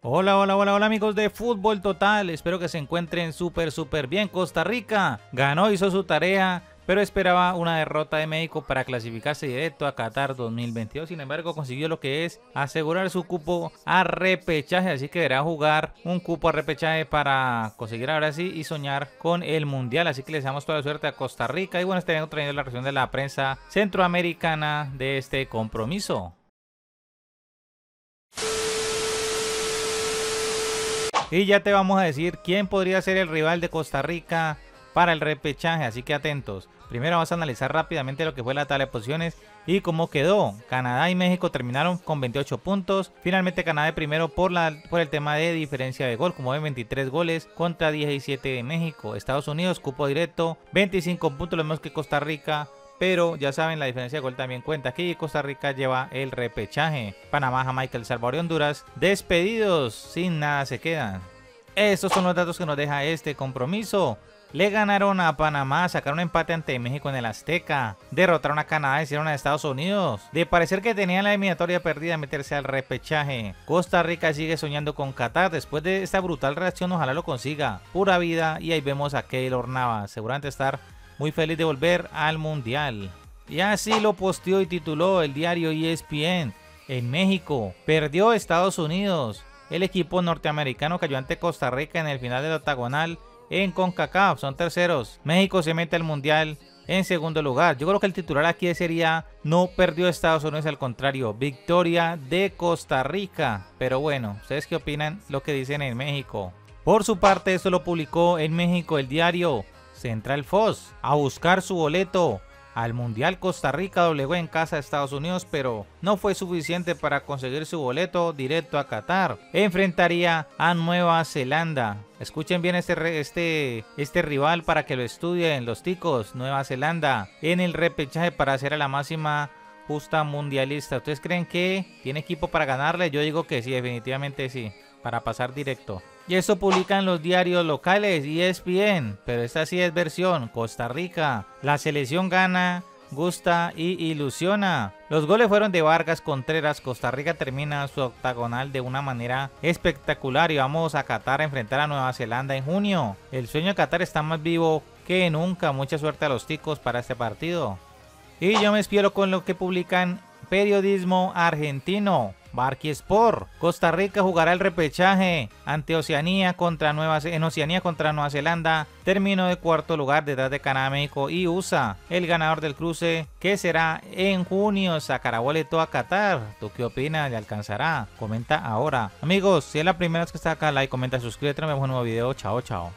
Hola, hola, hola, hola amigos de Fútbol Total, espero que se encuentren súper bien. Costa Rica ganó, hizo su tarea, pero esperaba una derrota de México para clasificarse directo a Qatar 2022, sin embargo consiguió lo que es asegurar su cupo a repechaje, así que deberá jugar un cupo a repechaje para conseguir ahora sí y soñar con el mundial, así que le deseamos toda la suerte a Costa Rica y bueno, estaremos trayendo la reacción de la prensa centroamericana de este compromiso. Y ya te vamos a decir quién podría ser el rival de Costa Rica para el repechaje, así que atentos. Primero vamos a analizar rápidamente lo que fue la tabla de posiciones y cómo quedó. Canadá y México terminaron con 28 puntos. Finalmente Canadá de primero por el tema de diferencia de gol, como ven 23 goles contra 17 de México. Estados Unidos cupo directo, 25 puntos, lo mismo que Costa Rica. Pero ya saben, la diferencia de gol también cuenta aquí. Costa Rica lleva el repechaje. Panamá, Jamaica, El Salvador y Honduras despedidos, sin nada se quedan. Estos son los datos que nos deja este compromiso. Le ganaron a Panamá, sacaron empate ante México en el Azteca, derrotaron a Canadá, hicieron a Estados Unidos. De parecer que tenían la eliminatoria perdida, meterse al repechaje. Costa Rica sigue soñando con Qatar, después de esta brutal reacción ojalá lo consiga. Pura vida, y ahí vemos a Keylor Navas, seguramente estar muy feliz de volver al mundial. Y así lo posteó y tituló el diario ESPN. En México perdió Estados Unidos. El equipo norteamericano cayó ante Costa Rica en el final del octagonal en Concacaf. Son terceros. México se mete al mundial en segundo lugar. Yo creo que el titular aquí sería: no perdió Estados Unidos, al contrario, victoria de Costa Rica. Pero bueno, ¿ustedes qué opinan lo que dicen en México? Por su parte, esto lo publicó en México el diario Central Fos. A buscar su boleto al mundial, Costa Rica doblegó en casa a Estados Unidos, pero no fue suficiente para conseguir su boleto directo a Qatar. Enfrentaría a Nueva Zelanda. Escuchen bien este rival para que lo estudien los ticos. Nueva Zelanda en el repechaje para hacer a la máxima justa mundialista. ¿Ustedes creen que tiene equipo para ganarle? Yo digo que sí, definitivamente sí, para pasar directo. Y eso publican los diarios locales y ESPN, pero esta sí es versión Costa Rica. La selección gana, gusta y ilusiona. Los goles fueron de Vargas Contreras. Costa Rica termina su octagonal de una manera espectacular y vamos a Qatar a enfrentar a Nueva Zelanda en junio. El sueño de Qatar está más vivo que nunca. Mucha suerte a los ticos para este partido. Y yo me despido con lo que publican Periodismo Argentino. Barqui Sport. Costa Rica jugará el repechaje ante Oceanía en Oceanía contra Nueva Zelanda. Terminó de cuarto lugar detrás de Canadá, México y USA. El ganador del cruce, que será en junio, sacará boleto a Qatar. ¿Tú qué opinas? ¿Le alcanzará? Comenta ahora. Amigos, si es la primera vez que está acá, like, comenta, suscríbete. Nos vemos en un nuevo video. Chao, chao.